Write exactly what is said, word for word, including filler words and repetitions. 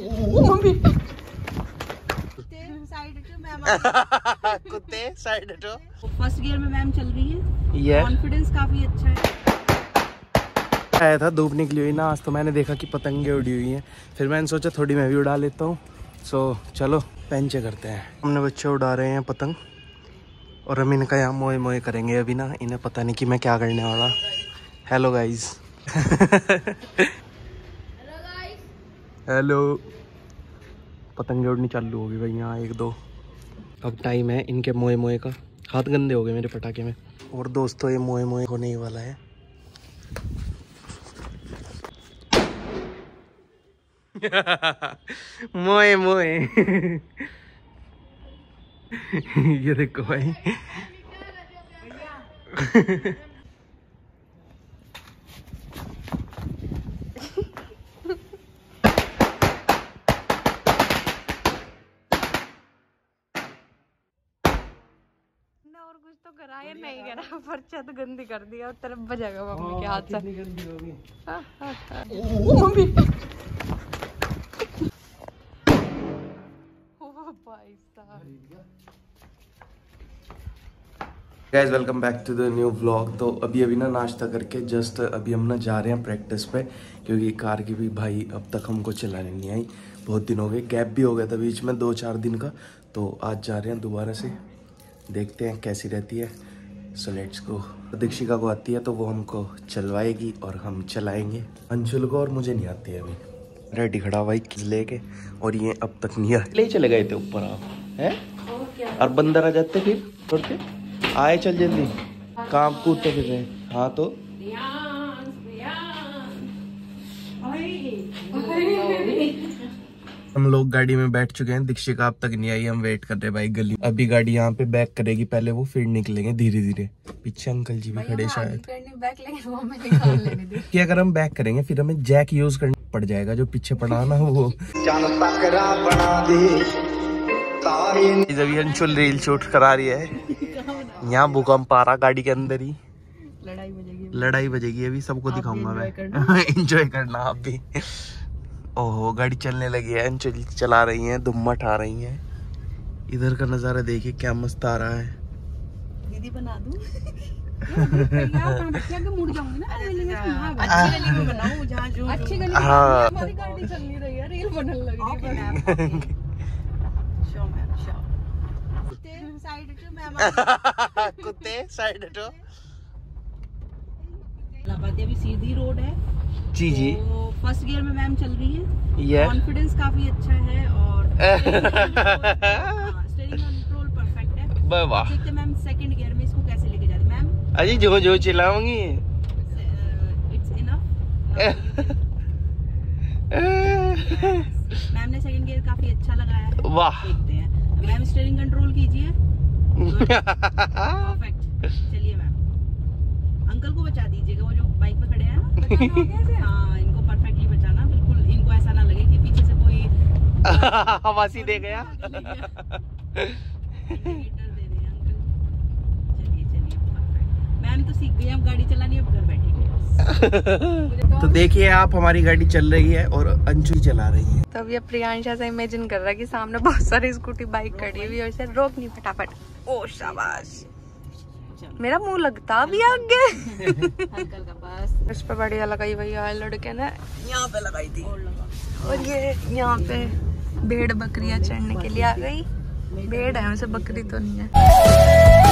Mummy कुत्ते side हटो ma'am, कुत्ते साइड हटो। फर्स्ट गियर में मैम चल रही है, ये कॉन्फिडेंस काफी अच्छा है। आया था, धूप निकली हुई ना आज, तो मैंने देखा कि पतंगे उड़ी हुई हैं, फिर मैंने सोचा थोड़ी मैं भी उड़ा लेता हूँ। सो चलो पेंचे करते हैं। हमने बच्चे उड़ा रहे हैं पतंग और हम इनका यहाँ मोए मोए करेंगे अभी ना, इन्हें पता नहीं कि मैं क्या करने वाला। Hello guys, hello. पतंगे उड़नी चालू होगी भाई यहाँ, एक दो। अब टाइम है इनके मोए मोए का। हाथ गंदे हो गए मेरे पटाखे में। और दोस्तों ये मोए मोए होने वाला है। मोए मोए। ये देखो भाई। ना और कुछ तो कराया नहीं, करा पर छत गंदी कर दिया और तरफ बजेगा मम्मी के हाथ से। Guys welcome back to the new vlog. तो अभी अभी ना नाश्ता करके जस्ट अभी हम ना जा रहे हैं प्रैक्टिस पे, क्योंकि कार की भी भाई अब तक हमको चलाने नहीं आई, बहुत दिन हो गए, गैप भी हो गया था बीच में दो चार दिन का। तो आज जा रहे हैं दोबारा से, देखते हैं कैसी रहती है। So let's go. दीक्षिका को आती है तो वो हमको चलवाएगी और हम चलाएंगे। अंशुल को और मुझे नहीं आती है अभी। रेडी खड़ा भाई लेके, और ये अब तक नहीं आए। ले चले गए थे ऊपर आप हैं, और बंदर आ जाते फिर छोड़ते आए। चल जल्दी, काम कूदते फिर रहे। हाँ तो हम लोग गाड़ी में बैठ चुके हैं। दीक्षिका अब तक नहीं आई, हम वेट कर रहे भाई गली। अभी गाड़ी यहाँ पे बैक करेगी पहले, वो फिर निकलेंगे धीरे धीरे। पीछे अंकल जी भी खड़े शायद। क्या अगर हम बैक करेंगे फिर हमें जैक यूज करना पड़ जाएगा, जो पीछे पड़ा ना वो। अंशुल रील शूट करा रही है। यहाँ भूकंप आ रहा गाड़ी के अंदर ही। लड़ाई बजेगी, लड़ाई बजेगी अभी, सबको दिखाऊंगा मैं। एंजॉय करना आप भी। ओहो गाड़ी चलने लगी है, अंशुल चला रही है, धुम्मा उठा रही है। इधर का नजारा देखिए क्या मस्त आ रहा है। दीदी बना दूं? सीधी रोड है जी जी। फर्स्ट गियर में मैम चल रही है, कॉन्फिडेंस काफी अच्छा है और स्टीयरिंग कंट्रोल परफेक्ट है। मैम सेकंड गियर में इसको कैसे लेके जाती मैम? अजी जो जो चलाऊंगी। इट्स इनफ मैम ने सेकंड गियर काफी अच्छा लगाया है। वाह, देखते हैं मैम। स्टीयरिंग कंट्रोल कीजिए। परफेक्ट। चलिए मैम, अंकल को बचा दीजिएगा, वो जो बाइक पे खड़े हैं ना। हाँ, इनको परफेक्टली बचाना, बिल्कुल इनको ऐसा ना लगे कि पीछे से कोई हवासी दे गया। तो सीख गए हम गाड़ी चलानी, अब घर बैठेंगे। तो देखिए आप, हमारी गाड़ी चल रही है और अंशु चला रही है। तब ये प्रियांशा से इमेजिन कर रहा है कि सामने बहुत सारी स्कूटी बाइक खड़ी हुई है, और रोक नहीं फटाफट। ओ शाबाश, मेरा मुंह लगता भी आगे। अंकल का पास इस पर बढ़िया लगाई भैया लड़के ने, यहाँ पे लगाई थी। और ये यहाँ पे भेड़ बकरियाँ चढ़ने के लिए आ गई। भेड़ है वैसे, बकरी तो नहीं है।